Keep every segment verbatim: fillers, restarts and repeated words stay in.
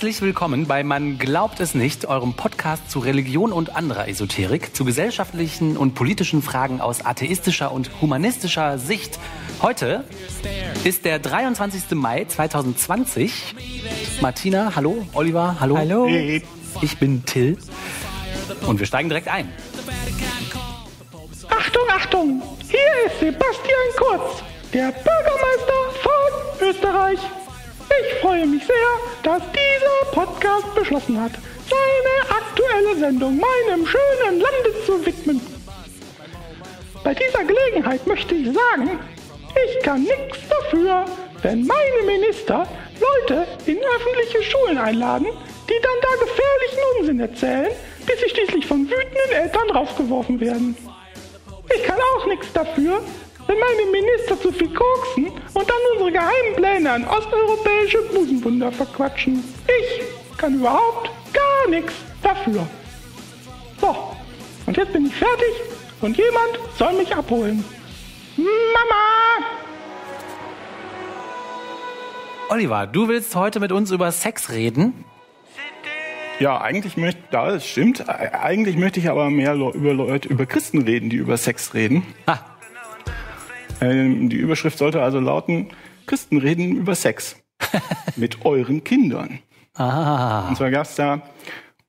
Herzlich willkommen bei Man glaubt es nicht, eurem Podcast zu Religion und anderer Esoterik, zu gesellschaftlichen und politischen Fragen aus atheistischer und humanistischer Sicht. Heute ist der dreiundzwanzigste Mai zweitausendzwanzig. Martina, hallo. Oliver, hallo. Hallo. Ich bin Till und wir steigen direkt ein. Achtung, Achtung! Hier ist Sebastian Kurz, der Bürgermeister von Österreich. Ich freue mich sehr, dass dieser Podcast beschlossen hat, seine aktuelle Sendung meinem schönen Lande zu widmen. Bei dieser Gelegenheit möchte ich sagen, ich kann nichts dafür, wenn meine Minister Leute in öffentliche Schulen einladen, die dann da gefährlichen Unsinn erzählen, bis sie schließlich von wütenden Eltern rausgeworfen werden. Ich kann auch nichts dafür, wenn meine Minister zu viel koksen und dann unsere geheimen Pläne an osteuropäische Busenwunder verquatschen. Ich kann überhaupt gar nichts dafür. So, und jetzt bin ich fertig und jemand soll mich abholen. Mama! Oliver, du willst heute mit uns über Sex reden? Ja, eigentlich möchte, ja, das stimmt. Eigentlich möchte ich aber mehr über Leute, über Christen reden, die über Sex reden. Ha. Die Überschrift sollte also lauten, Christen reden über Sex mit euren Kindern. Ah. Und zwar gab es da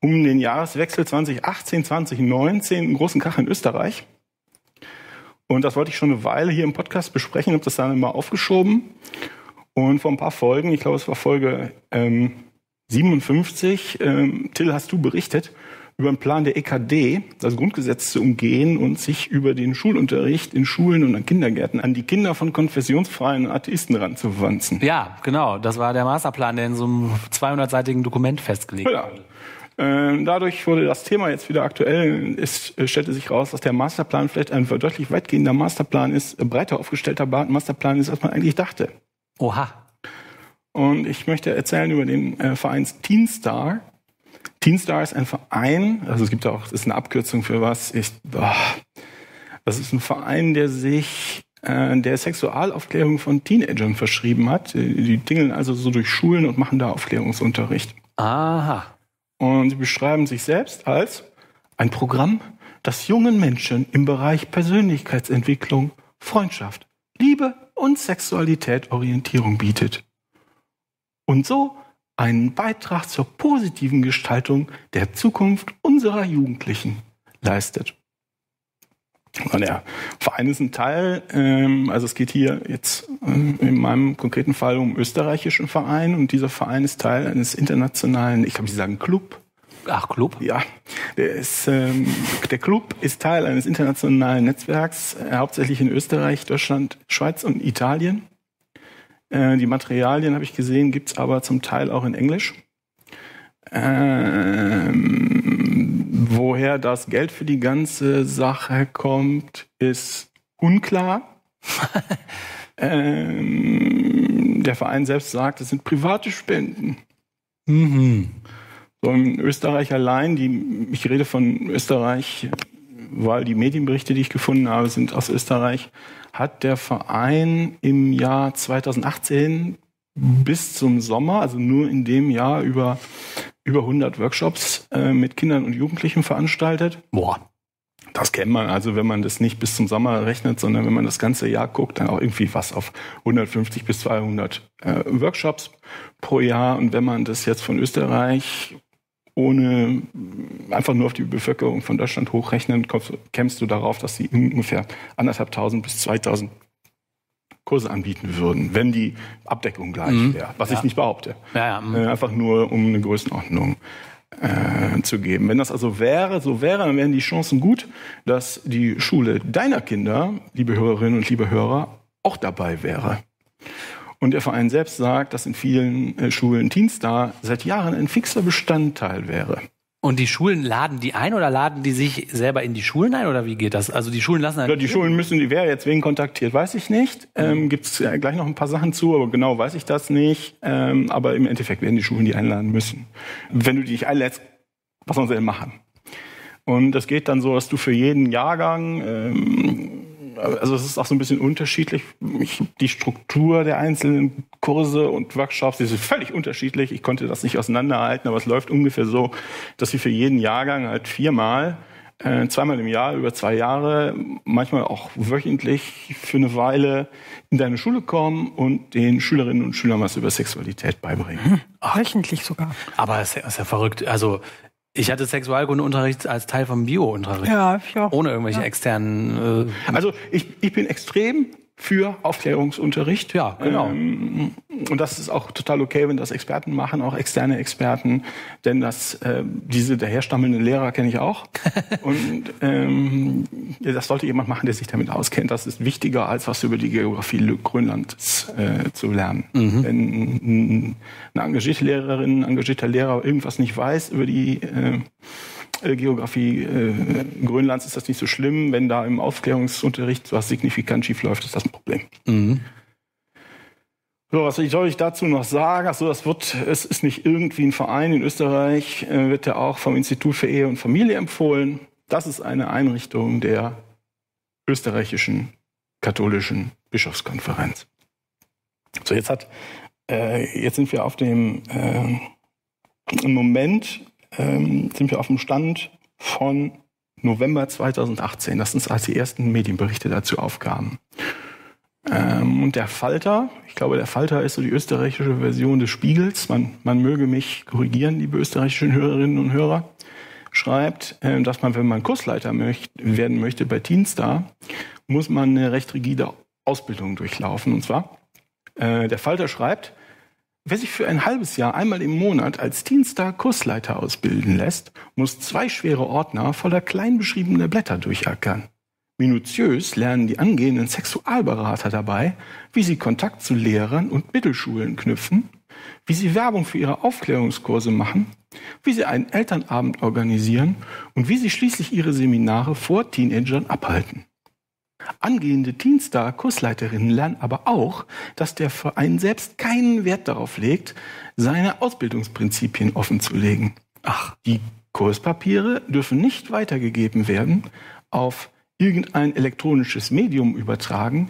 um den Jahreswechsel zweitausendachtzehn, zweitausendneunzehn einen großen Krach in Österreich. Und das wollte ich schon eine Weile hier im Podcast besprechen, habe das dann immer aufgeschoben. Und vor ein paar Folgen, ich glaube es war Folge ähm, siebenundfünfzig, ähm, Till, hast du berichtet, über einen Plan der E K D, das Grundgesetz zu umgehen und sich über den Schulunterricht in Schulen und an Kindergärten an die Kinder von konfessionsfreien Atheisten ranzuwanzen. Ja, genau. Das war der Masterplan, der in so einem zweihundertseitigen Dokument festgelegt wurde. Ja. Äh, dadurch wurde das Thema jetzt wieder aktuell. Es äh, stellte sich raus, dass der Masterplan vielleicht ein deutlich weitgehender Masterplan ist, äh, breiter aufgestellter Masterplan ist, als man eigentlich dachte. Oha. Und ich möchte erzählen über den äh, Verein Teen Star. Teen Star ist ein Verein, also es gibt auch, das ist eine Abkürzung für was, ich, boah, das ist ein Verein, der sich äh, der Sexualaufklärung von Teenagern verschrieben hat. Die tingeln also so durch Schulen und machen da Aufklärungsunterricht. Aha. Und die beschreiben sich selbst als ein Programm, das jungen Menschen im Bereich Persönlichkeitsentwicklung, Freundschaft, Liebe und Sexualität Orientierung bietet. Und so einen Beitrag zur positiven Gestaltung der Zukunft unserer Jugendlichen leistet. Der Verein ist ein Teil, ähm, also es geht hier jetzt ähm, in meinem konkreten Fall um österreichischen Verein und dieser Verein ist Teil eines internationalen, ich glaube, Sie sagen Club. Ach, Club? Ja, der, ist, ähm, der Club ist Teil eines internationalen Netzwerks, äh, hauptsächlich in Österreich, Deutschland, Schweiz und Italien. Die Materialien, habe ich gesehen, gibt es aber zum Teil auch in Englisch. Ähm, woher das Geld für die ganze Sache kommt, ist unklar. ähm, der Verein selbst sagt, es sind private Spenden. Mhm. So in Österreich allein, die, ich rede von Österreich, weil die Medienberichte, die ich gefunden habe, sind aus Österreich, hat der Verein im Jahr zweitausendachtzehn bis zum Sommer, also nur in dem Jahr, über, über hundert Workshops äh, mit Kindern und Jugendlichen veranstaltet. Boah. Das kennt man also, wenn man das nicht bis zum Sommer rechnet, sondern wenn man das ganze Jahr guckt, dann auch irgendwie was auf hundertfünfzig bis zweihundert äh, Workshops pro Jahr. Und wenn man das jetzt von Österreich ohne einfach nur auf die Bevölkerung von Deutschland hochrechnen, kommst, kämst du darauf, dass sie ungefähr anderthalbtausend bis zweitausend Kurse anbieten würden, wenn die Abdeckung gleich mhm. wäre, was ja. ich nicht behaupte. Ja, ja. Äh, einfach nur, um eine Größenordnung äh, zu geben. Wenn das also wäre, so wäre, dann wären die Chancen gut, dass die Schule deiner Kinder, liebe Hörerinnen und liebe Hörer, auch dabei wäre. Und der Verein selbst sagt, dass in vielen äh, Schulen Teen Star seit Jahren ein fixer Bestandteil wäre. Und die Schulen laden die ein oder laden die sich selber in die Schulen ein? Oder wie geht das? Also die Schulen lassen ein. Ja, die Schulen müssen, die wer jetzt wen kontaktiert, weiß ich nicht. Ähm, Gibt es äh, gleich noch ein paar Sachen zu, aber genau weiß ich das nicht. Ähm, aber im Endeffekt werden die Schulen die einladen müssen. Wenn du dich einlädst, was sollen sie denn machen? Und das geht dann so, dass du für jeden Jahrgang ähm, also es ist auch so ein bisschen unterschiedlich. Ich, die Struktur der einzelnen Kurse und Workshops, die sind völlig unterschiedlich. Ich konnte das nicht auseinanderhalten, aber es läuft ungefähr so, dass wir für jeden Jahrgang halt viermal, äh, zweimal im Jahr, über zwei Jahre, manchmal auch wöchentlich für eine Weile in deine Schule kommen und den Schülerinnen und Schülern was über Sexualität beibringen. Hm, wöchentlich sogar. Aber es ist ja verrückt. Also ich hatte Sexualkundeunterricht als Teil vom Bio-Unterricht. Ja, ich auch. Ohne irgendwelche ja. externen. Äh, also ich, ich bin extrem für Aufklärungsunterricht. Ja, genau. Ähm, und das ist auch total okay, wenn das Experten machen, auch externe Experten. Denn das, äh, diese daherstammelnden Lehrer kenne ich auch. Und ähm, das sollte jemand machen, der sich damit auskennt. Das ist wichtiger, als was über die Geografie Grönlands äh, zu lernen. Mhm. Wenn eine engagierte Lehrerin, ein engagierter Lehrer irgendwas nicht weiß über die äh, Geografie äh, Grönlands, ist das nicht so schlimm. Wenn da im Aufklärungsunterricht was signifikant schief läuft, ist das ein Problem. Mhm. So, was soll ich dazu noch sagen? Achso, das wird, es ist nicht irgendwie ein Verein. In Österreich äh, wird der auch vom Institut für Ehe und Familie empfohlen. Das ist eine Einrichtung der österreichischen katholischen Bischofskonferenz. So, jetzt hat, äh, jetzt sind wir auf dem äh, Moment. Ähm, sind wir auf dem Stand von November zweitausendachtzehn. Das sind als die ersten Medienberichte dazu aufkamen. Ähm, und der Falter, ich glaube, der Falter ist so die österreichische Version des Spiegels. Man, man möge mich korrigieren, liebe österreichischen Hörerinnen und Hörer. Schreibt, äh, dass man, wenn man Kursleiter möcht, werden möchte bei Teenstar, muss man eine recht rigide Ausbildung durchlaufen. Und zwar, äh, der Falter schreibt: Wer sich für ein halbes Jahr einmal im Monat als Teenstar Kursleiter ausbilden lässt, muss zwei schwere Ordner voller klein beschriebener Blätter durchackern. Minutiös lernen die angehenden Sexualberater dabei, wie sie Kontakt zu Lehrern und Mittelschulen knüpfen, wie sie Werbung für ihre Aufklärungskurse machen, wie sie einen Elternabend organisieren und wie sie schließlich ihre Seminare vor Teenagern abhalten. Angehende Teenstar-Kursleiterinnen lernen aber auch, dass der Verein selbst keinen Wert darauf legt, seine Ausbildungsprinzipien offenzulegen. Ach, die Kurspapiere dürfen nicht weitergegeben werden, auf irgendein elektronisches Medium übertragen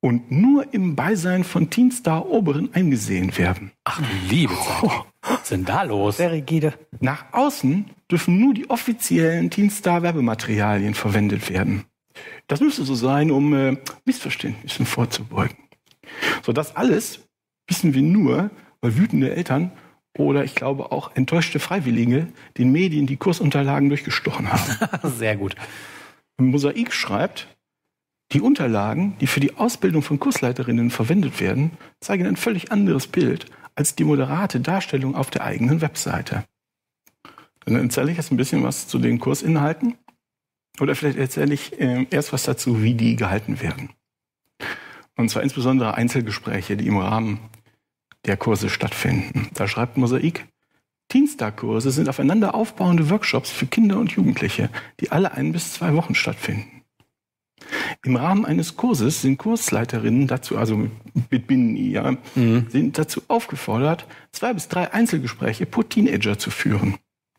und nur im Beisein von Teenstar-Oberen eingesehen werden. Ach, liebe Zeit. Was ist denn da los? Sehr rigide. Nach außen dürfen nur die offiziellen Teenstar-Werbematerialien verwendet werden. Das müsste so sein, um äh, Missverständnissen vorzubeugen. So, das alles wissen wir nur, weil wütende Eltern oder ich glaube auch enttäuschte Freiwillige den Medien die Kursunterlagen durchgestochen haben. Sehr gut. Mosaik schreibt, die Unterlagen, die für die Ausbildung von Kursleiterinnen verwendet werden, zeigen ein völlig anderes Bild als die moderate Darstellung auf der eigenen Webseite. Dann erzähle ich jetzt ein bisschen was zu den Kursinhalten. Oder vielleicht erzähle ich äh, erst was dazu, wie die gehalten werden. Und zwar insbesondere Einzelgespräche, die im Rahmen der Kurse stattfinden. Da schreibt Mosaik, Teenstar-Kurse sind aufeinander aufbauende Workshops für Kinder und Jugendliche, die alle ein bis zwei Wochen stattfinden. Im Rahmen eines Kurses sind Kursleiterinnen dazu, also mit, mit Bindi, ja, mhm. sind dazu aufgefordert, zwei bis drei Einzelgespräche pro Teenager zu führen.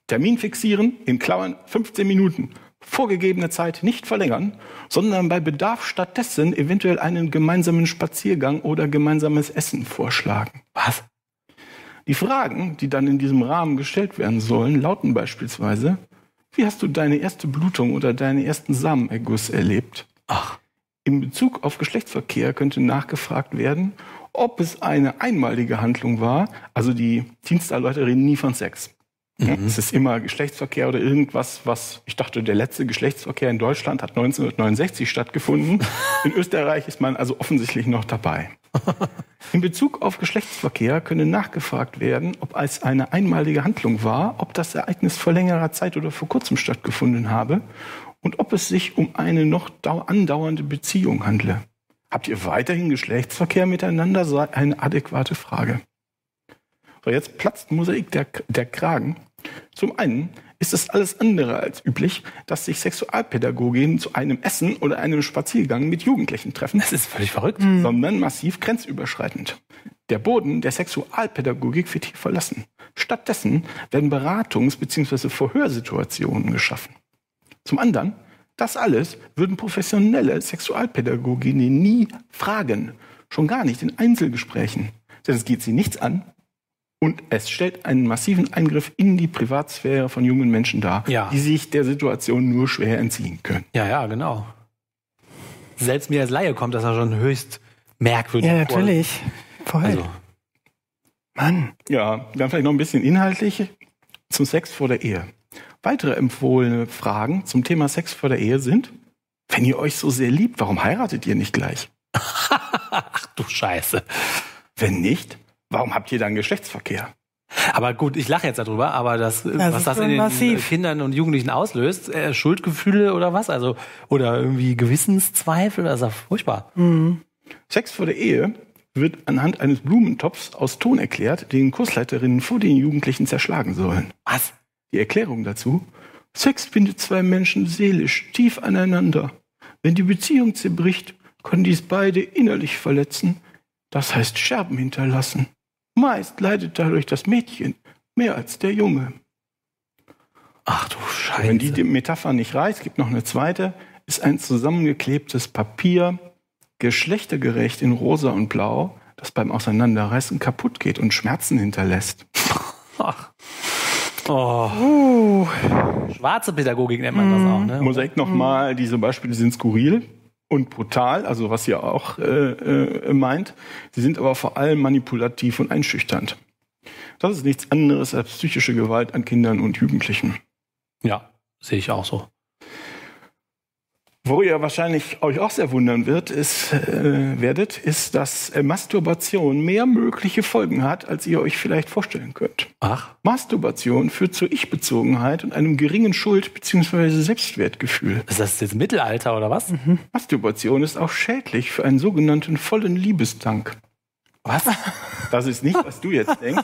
Termin fixieren, in Klammern fünfzehn Minuten. Vorgegebene Zeit nicht verlängern, sondern bei Bedarf stattdessen eventuell einen gemeinsamen Spaziergang oder gemeinsames Essen vorschlagen. Was? Die Fragen, die dann in diesem Rahmen gestellt werden sollen, lauten beispielsweise: Wie hast du deine erste Blutung oder deinen ersten Samenerguss erlebt? Ach. In Bezug auf Geschlechtsverkehr könnte nachgefragt werden, ob es eine einmalige Handlung war. Also die Teenstar-Leute reden nie von Sex. Ja, es ist immer Geschlechtsverkehr oder irgendwas, was, ich dachte, der letzte Geschlechtsverkehr in Deutschland hat neunzehnhundertneunundsechzig stattgefunden. In Österreich ist man also offensichtlich noch dabei. In Bezug auf Geschlechtsverkehr könne nachgefragt werden, ob es eine einmalige Handlung war, ob das Ereignis vor längerer Zeit oder vor kurzem stattgefunden habe und ob es sich um eine noch andauernde Beziehung handle. Habt ihr weiterhin Geschlechtsverkehr miteinander? Sei eine adäquate Frage. So, jetzt platzt Mosaik der, der Kragen. Zum einen ist es alles andere als üblich, dass sich Sexualpädagoginnen zu einem Essen oder einem Spaziergang mit Jugendlichen treffen. Das ist völlig verrückt. Mhm. Sondern massiv grenzüberschreitend. Der Boden der Sexualpädagogik wird hier verlassen. Stattdessen werden Beratungs- bzw. Verhörsituationen geschaffen. Zum anderen Das alles würden professionelle Sexualpädagoginnen nie fragen. Schon gar nicht in Einzelgesprächen. Denn es geht sie nichts an. Und es stellt einen massiven Eingriff in die Privatsphäre von jungen Menschen dar, ja, die sich der Situation nur schwer entziehen können. Ja, ja, genau. Selbst mir als Laie kommt das ja schon höchst merkwürdig. Ja, natürlich. Voll. Also. Mann. Ja, dann vielleicht noch ein bisschen inhaltlich zum Sex vor der Ehe. Weitere empfohlene Fragen zum Thema Sex vor der Ehe sind: Wenn ihr euch so sehr liebt, warum heiratet ihr nicht gleich? Ach du Scheiße. Wenn nicht, warum habt ihr dann Geschlechtsverkehr? Aber gut, ich lache jetzt darüber, aber das, das was das in den massiv. Kindern und Jugendlichen auslöst, äh, Schuldgefühle oder was? Also, oder irgendwie Gewissenszweifel, das ist ja furchtbar. Mhm. Sex vor der Ehe wird anhand eines Blumentopfs aus Ton erklärt, den Kursleiterinnen vor den Jugendlichen zerschlagen sollen. Was? Die Erklärung dazu: Sex bindet zwei Menschen seelisch tief aneinander. Wenn die Beziehung zerbricht, können dies beide innerlich verletzen. Das heißt Scherben hinterlassen. Meist leidet dadurch das Mädchen mehr als der Junge. Ach du Scheiße. Wenn die Metapher nicht reicht, gibt noch eine zweite. Ist ein zusammengeklebtes Papier geschlechtergerecht in rosa und blau, das beim Auseinanderreißen kaputt geht und Schmerzen hinterlässt. Ach. Oh. Uh. Schwarze Pädagogik nennt man mm. das auch, ne? Mosaik nochmal, diese Beispiele sind skurril und brutal, also was ihr auch äh, äh, meint. Sie sind aber vor allem manipulativ und einschüchternd. Das ist nichts anderes als psychische Gewalt an Kindern und Jugendlichen. Ja, sehe ich auch so. Wo ihr wahrscheinlich euch auch sehr wundern wird, ist, äh, werdet, ist, dass äh, Masturbation mehr mögliche Folgen hat, als ihr euch vielleicht vorstellen könnt. Ach. Masturbation führt zur Ich-Bezogenheit und einem geringen Schuld- bzw. Selbstwertgefühl. Ist das jetzt Mittelalter oder was? Mhm. Masturbation ist auch schädlich für einen sogenannten vollen Liebestank. Was? Das ist nicht, was du jetzt denkst.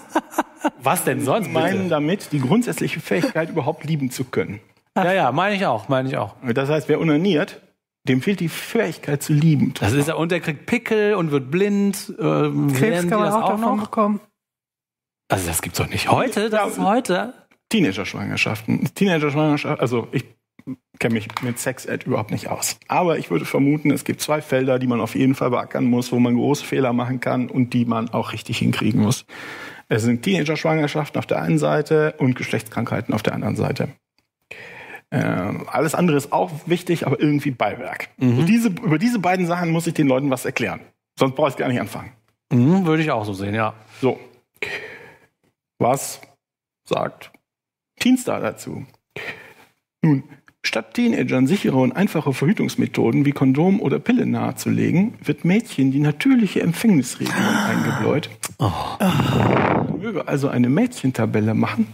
Was denn sonst? Wir meinen damit die grundsätzliche Fähigkeit, überhaupt lieben zu können. Ja, ja, meine ich auch, meine ich auch. Das heißt, wer onaniert, dem fehlt die Fähigkeit zu lieben. Das ist ja, und der kriegt Pickel und wird blind. Ähm, Krebs kann man auch, auch davon bekommen. Also das gibt's doch nicht. Heute, das ist heute. Teenager-Schwangerschaften. Teenager-Schwangerschaften, also ich kenne mich mit Sex-Ed überhaupt nicht aus. Aber ich würde vermuten, es gibt zwei Felder, die man auf jeden Fall beackern muss, wo man große Fehler machen kann und die man auch richtig hinkriegen muss. Es sind Teenager-Schwangerschaften auf der einen Seite und Geschlechtskrankheiten auf der anderen Seite. Ähm, alles andere ist auch wichtig, aber irgendwie Beiwerk. Mhm. Diese, über diese beiden Sachen muss ich den Leuten was erklären. Sonst brauche ich gar nicht anfangen. Mhm, würde ich auch so sehen, ja. So. Was sagt Teenstar dazu? Nun, statt Teenagern sichere und einfache Verhütungsmethoden wie Kondom oder Pille nahezulegen, wird Mädchen die natürliche Empfängnisregelung eingebläut. Oh. Man möge also eine Mädchentabelle machen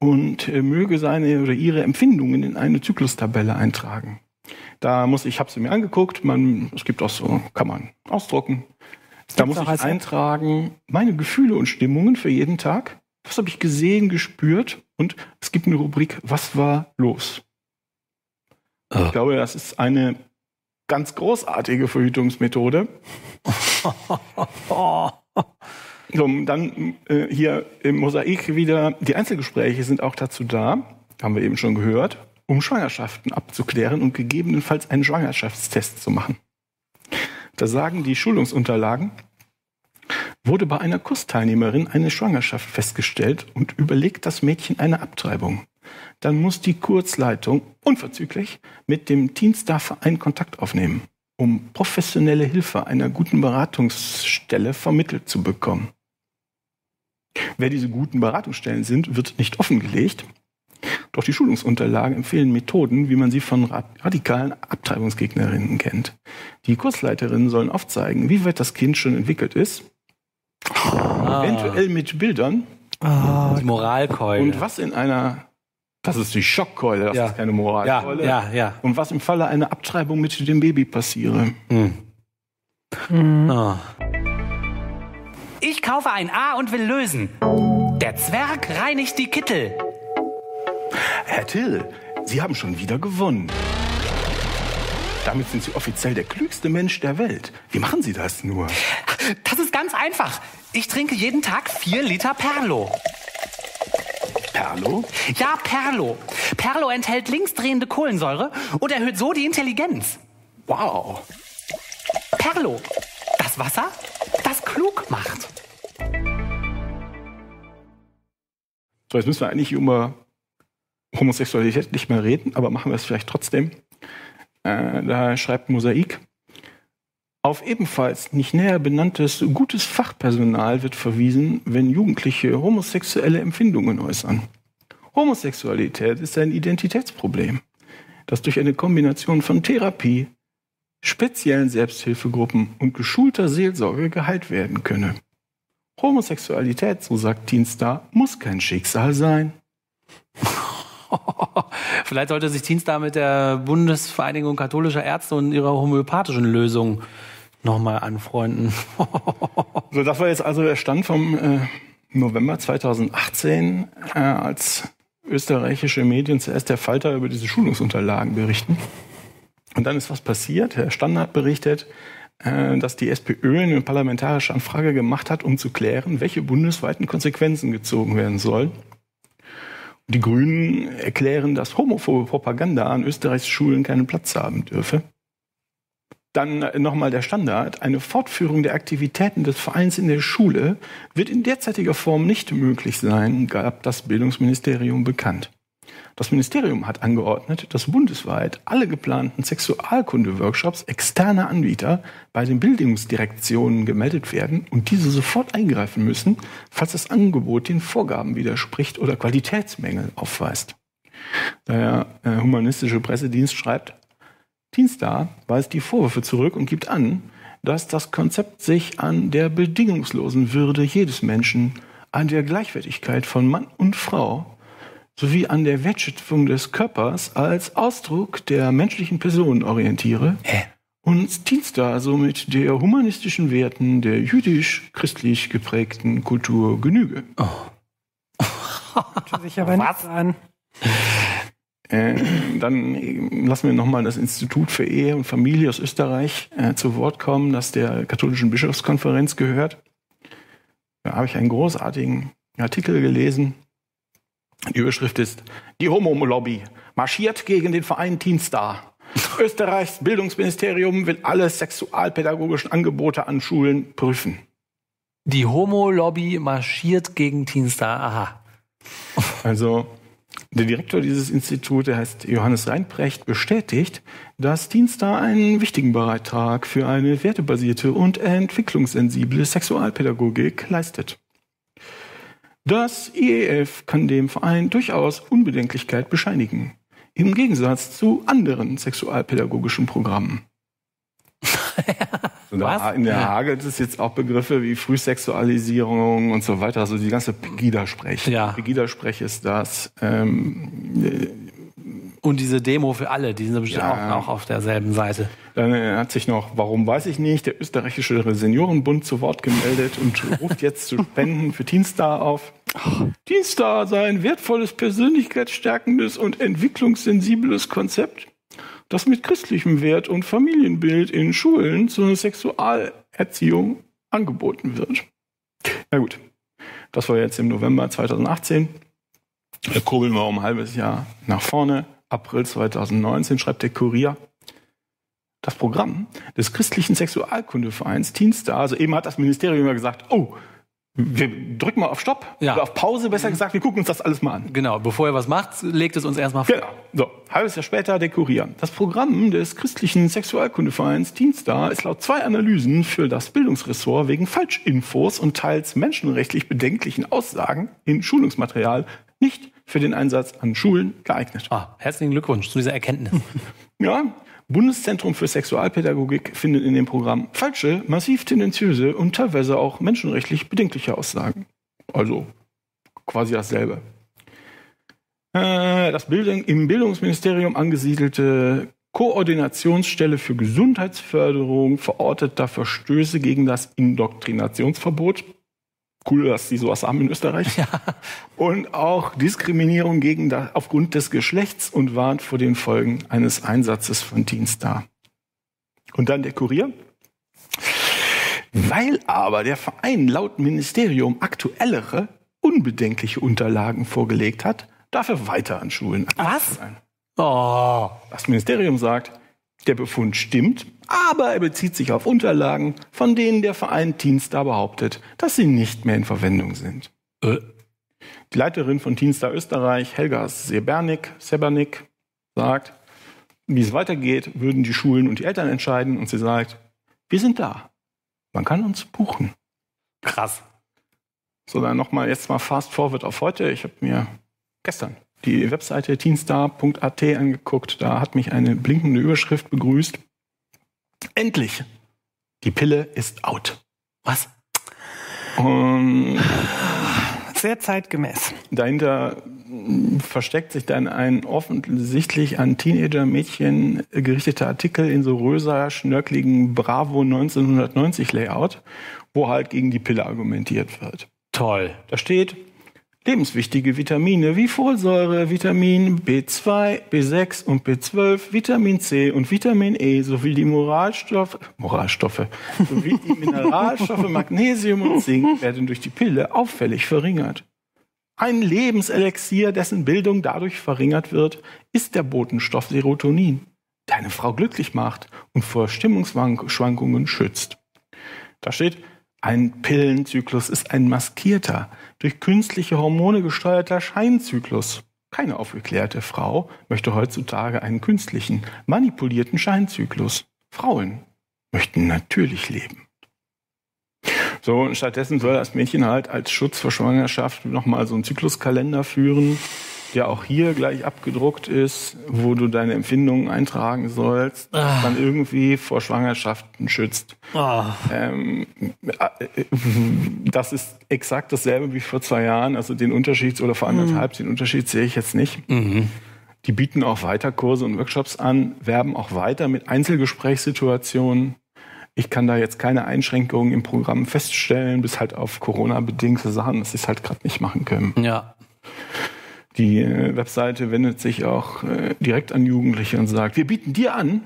und möge seine oder ihre Empfindungen in eine Zyklustabelle eintragen. Da muss ich, habe sie mir angeguckt, man, es gibt auch so, kann man ausdrucken. Da muss ich eintragen, meine Gefühle und Stimmungen für jeden Tag. Was habe ich gesehen, gespürt? Und es gibt eine Rubrik, was war los? Oh. Ich glaube, das ist eine ganz großartige Verhütungsmethode. So, dann äh, hier im Mosaik wieder, die Einzelgespräche sind auch dazu da, haben wir eben schon gehört, um Schwangerschaften abzuklären und gegebenenfalls einen Schwangerschaftstest zu machen. Da sagen die Schulungsunterlagen, wurde bei einer Kursteilnehmerin eine Schwangerschaft festgestellt und überlegt das Mädchen eine Abtreibung. Dann muss die Kursleitung unverzüglich mit dem Teenstar-Verein Kontakt aufnehmen, um professionelle Hilfe einer guten Beratungsstelle vermittelt zu bekommen. Wer diese guten Beratungsstellen sind, wird nicht offengelegt. Doch die Schulungsunterlagen empfehlen Methoden, wie man sie von radikalen Abtreibungsgegnerinnen kennt. Die Kursleiterinnen sollen aufzeigen, wie weit das Kind schon entwickelt ist, ah. eventuell mit Bildern, ah, die Moralkeule. Und was in einer Das ist die Schockkeule, das ja. ist keine Moralkeule. Ja, ja, ja. Und was im Falle einer Abtreibung mit dem Baby passiere. Mhm. Mhm. Oh. Ich kaufe ein A und will lösen. Der Zwerg reinigt die Kittel. Herr Till, Sie haben schon wieder gewonnen. Damit sind Sie offiziell der klügste Mensch der Welt. Wie machen Sie das nur? Das ist ganz einfach. Ich trinke jeden Tag vier Liter Perlo. Perlo? Ja, Perlo. Perlo enthält linksdrehende Kohlensäure und erhöht so die Intelligenz. Wow. Perlo. Das Wasser, das klug macht. So, jetzt müssen wir eigentlich über Homosexualität nicht mehr reden, aber machen wir es vielleicht trotzdem. Äh, da schreibt Mosaik: Auf ebenfalls nicht näher benanntes gutes Fachpersonal wird verwiesen, wenn Jugendliche homosexuelle Empfindungen äußern. Homosexualität ist ein Identitätsproblem, das durch eine Kombination von Therapie, speziellen Selbsthilfegruppen und geschulter Seelsorge geheilt werden könne. Homosexualität, so sagt Teenstar, muss kein Schicksal sein. Vielleicht sollte sich Teenstar mit der Bundesvereinigung katholischer Ärzte und ihrer homöopathischen Lösung nochmal anfreunden. So, das war jetzt also der Stand vom äh, November zweitausendachtzehn, äh, als österreichische Medien zuerst der Falter über diese Schulungsunterlagen berichten. Und dann ist was passiert. Herr Standard berichtet, äh, dass die SPÖ eine parlamentarische Anfrage gemacht hat, um zu klären, welche bundesweiten Konsequenzen gezogen werden sollen. Die Grünen erklären, dass homophobe Propaganda an Österreichs Schulen keinen Platz haben dürfe. Dann nochmal der Standard. Eine Fortführung der Aktivitäten des Vereins in der Schule wird in derzeitiger Form nicht möglich sein, gab das Bildungsministerium bekannt. Das Ministerium hat angeordnet, dass bundesweit alle geplanten Sexualkunde-Workshops externer Anbieter bei den Bildungsdirektionen gemeldet werden und diese sofort eingreifen müssen, falls das Angebot den Vorgaben widerspricht oder Qualitätsmängel aufweist. Der äh, humanistische Pressedienst schreibt, Teenstar weist die Vorwürfe zurück und gibt an, dass das Konzept sich an der bedingungslosen Würde jedes Menschen, an der Gleichwertigkeit von Mann und Frau sowie an der Wertschätzung des Körpers als Ausdruck der menschlichen Person orientiere Hä? und Teenstar somit der humanistischen Werten der jüdisch-christlich geprägten Kultur genüge. Oh. Sich aber nicht an. Äh, dann lassen wir nochmal das Institut für Ehe und Familie aus Österreich äh, zu Wort kommen, das der katholischen Bischofskonferenz gehört. Da habe ich einen großartigen Artikel gelesen. Die Überschrift ist: Die Homo-Lobby marschiert gegen den Verein Teenstar. Österreichs Bildungsministerium will alle sexualpädagogischen Angebote an Schulen prüfen. Die Homo-Lobby marschiert gegen Teenstar. Aha. Also der Direktor dieses Instituts, der heißt Johannes Reinprecht, bestätigt, dass Teenstar einen wichtigen Beitrag für eine wertebasierte und entwicklungssensible Sexualpädagogik leistet. Das I E F kann dem Verein durchaus Unbedenklichkeit bescheinigen. Im Gegensatz zu anderen sexualpädagogischen Programmen. So, da in der hagelt es jetzt auch Begriffe wie Frühsexualisierung und so weiter. Also die ganze Pegida-Sprech. Ja. Pegida-Sprech ist das. Ähm, und diese Demo für alle, die sind bestimmt ja, auch, auch auf derselben Seite. Dann hat sich noch, warum weiß ich nicht, der österreichische Seniorenbund zu Wort gemeldet und ruft jetzt zu Spenden für Teenstar auf. Oh, Teenstar sei ein wertvolles, persönlichkeitsstärkendes und entwicklungssensibles Konzept, das mit christlichem Wert und Familienbild in Schulen zur Sexualerziehung angeboten wird. Na gut, das war jetzt im November zweitausendachtzehn. Da kurbeln wir um ein halbes Jahr nach vorne. April zweitausendneunzehn schreibt der Kurier, das Programm des christlichen Sexualkundevereins Teenstar, also eben hat das Ministerium ja gesagt, oh, wir drücken mal auf Stopp, ja. oder auf Pause, besser gesagt, wir gucken uns das alles mal an. Genau, bevor ihr was macht, legt es uns erstmal vor. Genau, so, halbes Jahr später der Kurier. Das Programm des christlichen Sexualkundevereins Teenstar ist laut zwei Analysen für das Bildungsressort wegen Falschinfos und teils menschenrechtlich bedenklichen Aussagen in Schulungsmaterial nicht für den Einsatz an Schulen geeignet. Ah, herzlichen Glückwunsch zu dieser Erkenntnis. Ja, Bundeszentrum für Sexualpädagogik findet in dem Programm falsche, massiv tendenziöse und teilweise auch menschenrechtlich bedenkliche Aussagen. Also quasi dasselbe. Äh, das Bildung, im Bildungsministerium angesiedelte Koordinationsstelle für Gesundheitsförderung verortet da Verstöße gegen das Indoktrinationsverbot. Cool, dass die sowas haben in Österreich. Ja. Und auch Diskriminierung gegen das, aufgrund des Geschlechts und warnt vor den Folgen eines Einsatzes von Teenstar. Und dann der Kurier. Weil aber der Verein laut Ministerium aktuellere unbedenkliche Unterlagen vorgelegt hat, darf er weiter an Schulen Was? Sein. Oh. Das Ministerium sagt, der Befund stimmt, aber er bezieht sich auf Unterlagen, von denen der Verein Teenstar behauptet, dass sie nicht mehr in Verwendung sind. Äh. Die Leiterin von Teenstar Österreich, Helga Sebernik, sagt, wie es weitergeht, würden die Schulen und die Eltern entscheiden. Und sie sagt, wir sind da. Man kann uns buchen. Krass. So, dann nochmal, jetzt mal fast forward auf heute. Ich habe mir gestern die Webseite teenstar punkt a t angeguckt. Da hat mich eine blinkende Überschrift begrüßt. Endlich! Die Pille ist out. Was? Um, Sehr zeitgemäß. Dahinter versteckt sich dann ein offensichtlich an Teenager-Mädchen gerichteter Artikel in so röser, schnörkeligen Bravo neunzehnhundertneunzig-Layout, wo halt gegen die Pille argumentiert wird. Toll. Da steht, lebenswichtige Vitamine wie Folsäure, Vitamin B zwei, B sechs und B zwölf, Vitamin C und Vitamin E sowie die Moralstoff, Moralstoffe sowie die Mineralstoffe Magnesium und Zink werden durch die Pille auffällig verringert. Ein Lebenselixier, dessen Bildung dadurch verringert wird, ist der Botenstoff Serotonin, der eine Frau glücklich macht und vor Stimmungsschwankungen schützt. Da steht, ein Pillenzyklus ist ein maskierter, durch künstliche Hormone gesteuerter Scheinzyklus. Keine aufgeklärte Frau möchte heutzutage einen künstlichen, manipulierten Scheinzyklus. Frauen möchten natürlich leben. So, und stattdessen soll das Mädchen halt als Schutz vor Schwangerschaft nochmal so einen Zykluskalender führen, der auch hier gleich abgedruckt ist, wo du deine Empfindungen eintragen sollst, ah. dann irgendwie vor Schwangerschaften schützt. Ah. Ähm, das ist exakt dasselbe wie vor zwei Jahren, also den Unterschied oder vor anderthalb, mhm. den Unterschied sehe ich jetzt nicht. Mhm. Die bieten auch weiter Kurse und Workshops an, werben auch weiter mit Einzelgesprächssituationen. Ich kann da jetzt keine Einschränkungen im Programm feststellen, bis halt auf Corona-bedingte Sachen, dass sie es halt gerade nicht machen können. Ja. Die äh, Webseite wendet sich auch äh, direkt an Jugendliche und sagt, wir bieten dir an,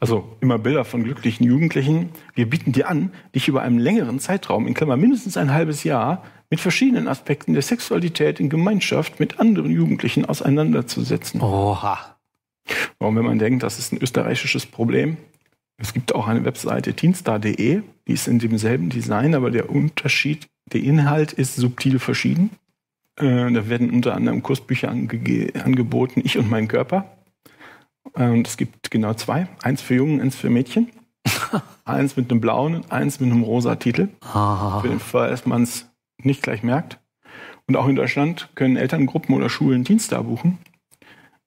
also immer Bilder von glücklichen Jugendlichen, wir bieten dir an, dich über einen längeren Zeitraum, in Klammer mindestens ein halbes Jahr, mit verschiedenen Aspekten der Sexualität in Gemeinschaft mit anderen Jugendlichen auseinanderzusetzen. Oha. Und wenn man denkt, das ist ein österreichisches Problem, es gibt auch eine Webseite teenstar punkt de, die ist in demselben Design, aber der Unterschied, der Inhalt ist subtil verschieden. Äh, da werden unter anderem Kursbücher ange- angeboten, Ich und mein Körper. Und äh, es gibt genau zwei, eins für Jungen, eins für Mädchen. Eins mit einem blauen und eins mit einem rosa Titel. Ah. Für den Fall, dass man es nicht gleich merkt. Und auch in Deutschland können Elterngruppen oder Schulen Teenstar buchen.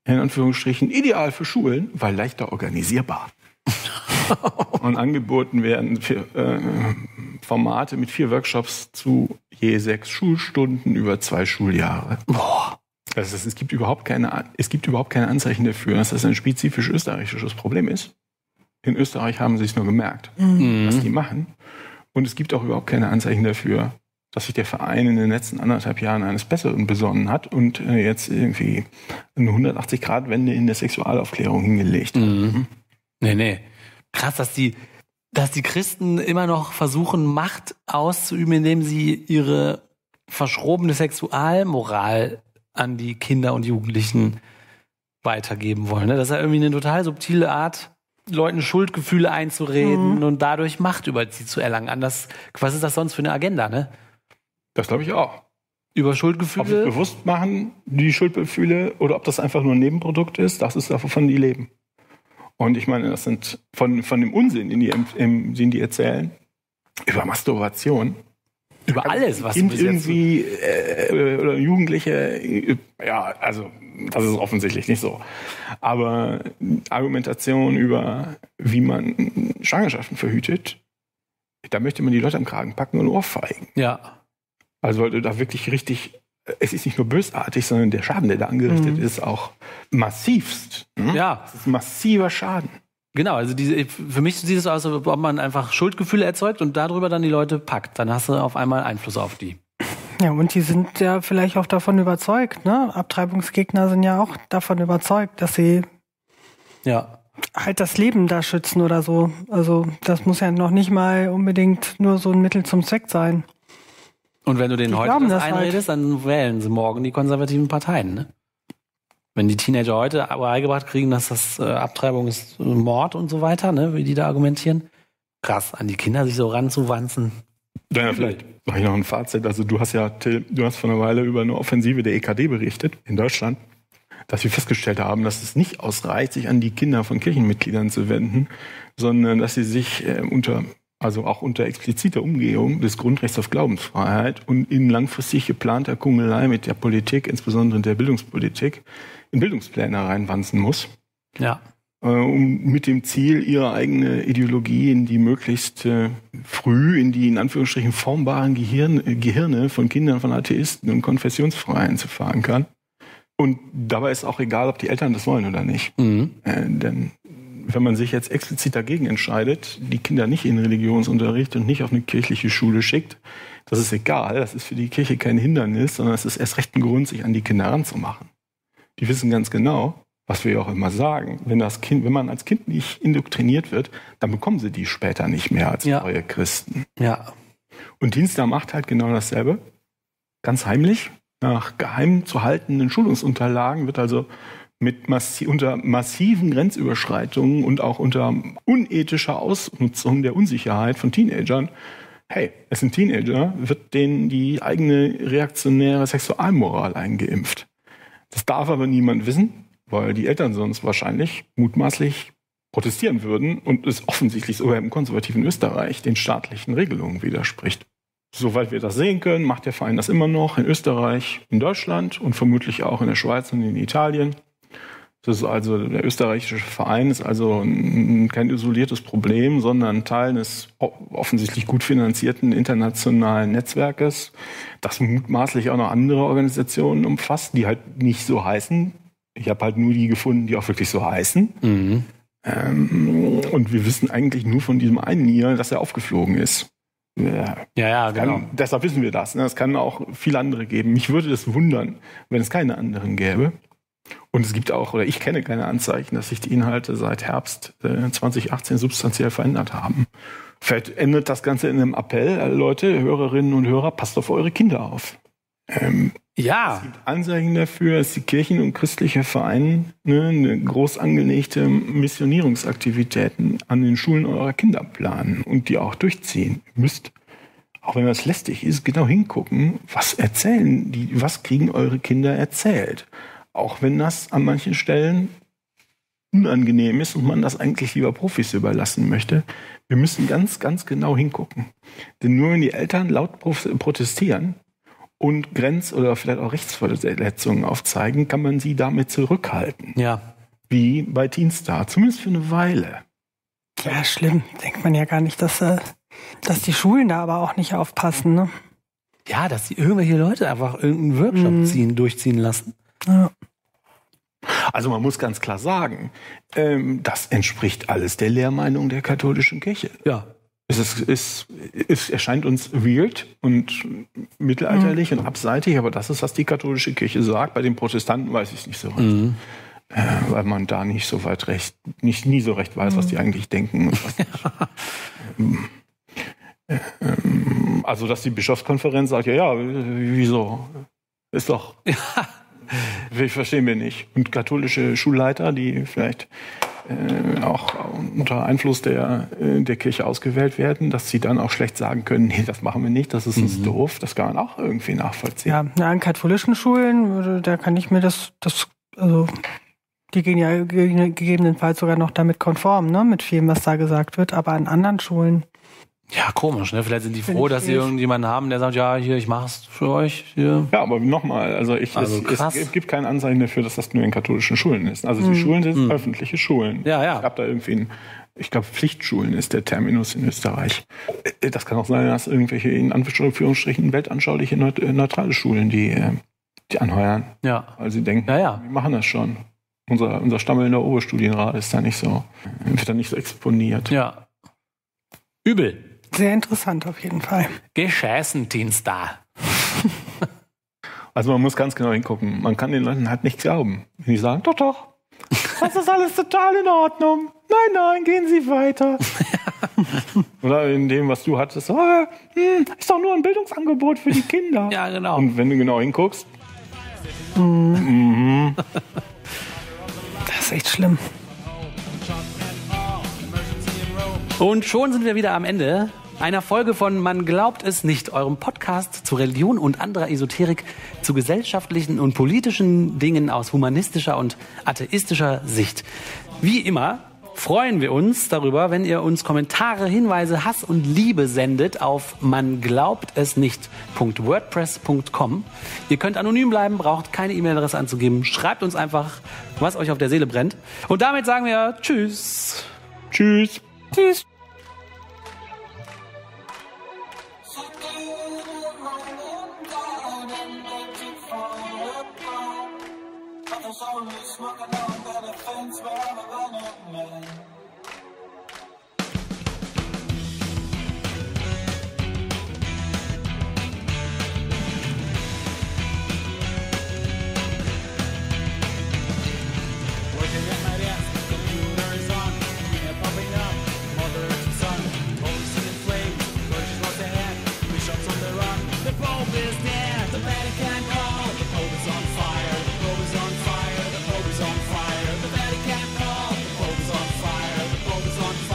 In Anführungsstrichen ideal für Schulen, weil leichter organisierbar. Und angeboten werden für, äh, Formate mit vier Workshops zu je sechs Schulstunden über zwei Schuljahre. Boah. Das heißt, es gibt überhaupt keine, es gibt überhaupt keine Anzeichen dafür, dass das ein spezifisch österreichisches Problem ist. In Österreich haben sie es nur gemerkt, mhm. was die machen. Und es gibt auch überhaupt keine Anzeichen dafür, dass sich der Verein in den letzten anderthalb Jahren eines Besseren besonnen hat und äh, jetzt irgendwie eine hundertachtzig-Grad-Wende in der Sexualaufklärung hingelegt hat. Mhm. Nee, nee. Krass, dass die, dass die Christen immer noch versuchen, Macht auszuüben, indem sie ihre verschrobene Sexualmoral an die Kinder und Jugendlichen weitergeben wollen. Das ist ja irgendwie eine total subtile Art, Leuten Schuldgefühle einzureden mhm. und dadurch Macht über sie zu erlangen. Anders, was ist das sonst für eine Agenda, ne? Das glaube ich auch. Über Schuldgefühle? Ob bewusst machen, die Schuldgefühle, oder ob das einfach nur ein Nebenprodukt ist, das ist davon die leben. Und ich meine, das sind von, von dem Unsinn, den die, im, den die erzählen, über Masturbation. Über also alles, was du bis irgendwie äh, oder Jugendliche, äh, ja, also das ist offensichtlich nicht so. Aber Argumentation über, wie man Schwangerschaften verhütet, da möchte man die Leute am Kragen packen und ohrfeigen. Ja. Also sollte da wirklich richtig... Es ist nicht nur bösartig, sondern der Schaden, der da angerichtet mhm. ist, auch massivst. Hm? Ja. Das ist massiver Schaden. Genau, also diese, für mich sieht es aus, als ob man einfach Schuldgefühle erzeugt und darüber dann die Leute packt. Dann hast du auf einmal Einfluss auf die. Ja, und die sind ja vielleicht auch davon überzeugt, ne? Abtreibungsgegner sind ja auch davon überzeugt, dass sie ja. halt das Leben da schützen oder so. Also das muss ja noch nicht mal unbedingt nur so ein Mittel zum Zweck sein. Und wenn du denen heute das einredest, halt, dann wählen sie morgen die konservativen Parteien, ne? Wenn die Teenager heute beigebracht kriegen, dass das äh, Abtreibung ist Mord und so weiter, ne, wie die da argumentieren. Krass, an die Kinder sich so ranzuwanzen. Naja, vielleicht mache ich noch ein Fazit. Also du hast ja, Till, du hast vor einer Weile über eine Offensive der E K D berichtet in Deutschland, dass wir festgestellt haben, dass es nicht ausreicht, sich an die Kinder von Kirchenmitgliedern zu wenden, sondern dass sie sich äh, unter, also auch unter expliziter Umgehung des Grundrechts auf Glaubensfreiheit und in langfristig geplanter Kungelei mit der Politik, insbesondere der Bildungspolitik, in Bildungspläne reinwanzen muss. Ja. Äh, um mit dem Ziel, ihre eigene Ideologie in die möglichst äh, früh, in die in Anführungsstrichen formbaren Gehirn, äh, Gehirne von Kindern, von Atheisten und Konfessionsfreien zu verankern. Und dabei ist auch egal, ob die Eltern das wollen oder nicht. Mhm. Äh, denn wenn man sich jetzt explizit dagegen entscheidet, die Kinder nicht in Religionsunterricht und nicht auf eine kirchliche Schule schickt, das ist egal, das ist für die Kirche kein Hindernis, sondern es ist erst recht ein Grund, sich an die Kinder ranzumachen. Die wissen ganz genau, was wir ja auch immer sagen, wenn das Kind, wenn man als Kind nicht indoktriniert wird, dann bekommen sie die später nicht mehr als ja. neue Christen. Ja. Und Dienstag macht halt genau dasselbe, ganz heimlich. Nach geheim zu haltenden Schulungsunterlagen wird also mit massi- unter massiven Grenzüberschreitungen und auch unter unethischer Ausnutzung der Unsicherheit von Teenagern, hey, es sind Teenager, wird denen die eigene reaktionäre Sexualmoral eingeimpft. Das darf aber niemand wissen, weil die Eltern sonst wahrscheinlich mutmaßlich protestieren würden und es offensichtlich sogar im konservativen Österreich den staatlichen Regelungen widerspricht. Soweit wir das sehen können, macht der Verein das immer noch in Österreich, in Deutschland und vermutlich auch in der Schweiz und in Italien. Das ist also, der österreichische Verein ist also kein isoliertes Problem, sondern Teil eines offensichtlich gut finanzierten internationalen Netzwerkes, das mutmaßlich auch noch andere Organisationen umfasst, die halt nicht so heißen. Ich habe halt nur die gefunden, die auch wirklich so heißen. Mhm. Ähm, und wir wissen eigentlich nur von diesem einen hier, dass er aufgeflogen ist. Ja, ja, ja kann, genau. Deshalb wissen wir das. Es kann auch viele andere geben. Mich würde das wundern, wenn es keine anderen gäbe. Und es gibt auch, oder ich kenne keine Anzeichen, dass sich die Inhalte seit Herbst zwanzig achtzehn substanziell verändert haben. Vielleicht endet das Ganze in einem Appell, Leute, Hörerinnen und Hörer, passt auf eure Kinder auf. Ähm, ja. Es gibt Anzeichen dafür, dass die Kirchen und christliche Vereine ne, groß angelegte Missionierungsaktivitäten an den Schulen eurer Kinder planen und die auch durchziehen. Ihr müsst, auch wenn das lästig ist, genau hingucken, was erzählen die, was kriegen eure Kinder erzählt. Auch wenn das an manchen Stellen unangenehm ist und man das eigentlich lieber Profis überlassen möchte. Wir müssen ganz, ganz genau hingucken. Denn nur wenn die Eltern laut protestieren und Grenz- oder vielleicht auch Rechtsverletzungen aufzeigen, kann man sie damit zurückhalten. Ja. Wie bei Teenstar, zumindest für eine Weile. Ja, schlimm. Denkt man ja gar nicht, dass, äh, dass die Schulen da aber auch nicht aufpassen. Ne? Ja, dass die irgendwelche Leute einfach irgendeinen Workshop mhm. ziehen, durchziehen lassen. Ja. Also man muss ganz klar sagen, ähm, das entspricht alles der Lehrmeinung der katholischen Kirche. Ja. Es, ist, es, es erscheint uns weird und mittelalterlich mhm. und abseitig, aber das ist, was die katholische Kirche sagt. Bei den Protestanten weiß ich es nicht so recht, mhm. äh, weil man da nicht so weit recht, nicht nie so recht weiß, mhm. was die eigentlich denken. Und was ähm, ähm, also, dass die Bischofskonferenz sagt, ja, ja, wieso? Ist doch... Ja. Ich verstehe mir nicht. Und katholische Schulleiter, die vielleicht äh, auch unter Einfluss der, der Kirche ausgewählt werden, dass sie dann auch schlecht sagen können, nee, das machen wir nicht, das ist uns mhm. doof. Das kann man auch irgendwie nachvollziehen. Ja, na, an katholischen Schulen, da kann ich mir das, das also die gehen ja gegebenenfalls sogar noch damit konform, ne, mit vielem, was da gesagt wird, aber an anderen Schulen. Ja, komisch, ne? Vielleicht sind die froh, dass sie irgendjemanden haben, der sagt, ja, hier, ich mach's für euch. Hier. Ja, aber nochmal, also, ich, also es, es gibt kein Anzeichen dafür, dass das nur in katholischen Schulen ist. Also die hm. Schulen sind hm. öffentliche Schulen. Ja, ja. Ich habe da irgendwie einen, ich glaube, Pflichtschulen ist der Terminus in Österreich. Das kann auch sein, dass irgendwelche in Anführungsstrichen weltanschauliche neutrale Schulen die, die anheuern. Ja. Weil sie denken, ja, ja. wir machen das schon. Unser, unser stammelnder Oberstudienrat ist da nicht so, wird da nicht so exponiert. Ja. Übel. Sehr interessant auf jeden Fall. Gescheißen, Teenstar. Also man muss ganz genau hingucken. Man kann den Leuten halt nicht glauben. Wenn die sagen, doch, doch, das ist alles total in Ordnung. Nein, nein, gehen Sie weiter. Oder in dem, was du hattest, so, ah, hm, ist doch nur ein Bildungsangebot für die Kinder. Ja, genau. Und wenn du genau hinguckst, mhm. Das ist echt schlimm. Und schon sind wir wieder am Ende einer Folge von Man glaubt es nicht, eurem Podcast zu Religion und anderer Esoterik, zu gesellschaftlichen und politischen Dingen aus humanistischer und atheistischer Sicht. Wie immer freuen wir uns darüber, wenn ihr uns Kommentare, Hinweise, Hass und Liebe sendet auf man glaubt es nicht punkt wordpress punkt com. Ihr könnt anonym bleiben, braucht keine E-Mail-Adresse anzugeben. Schreibt uns einfach, was euch auf der Seele brennt. Und damit sagen wir Tschüss. Tschüss. Tschüss. On fire, the globe is on fire.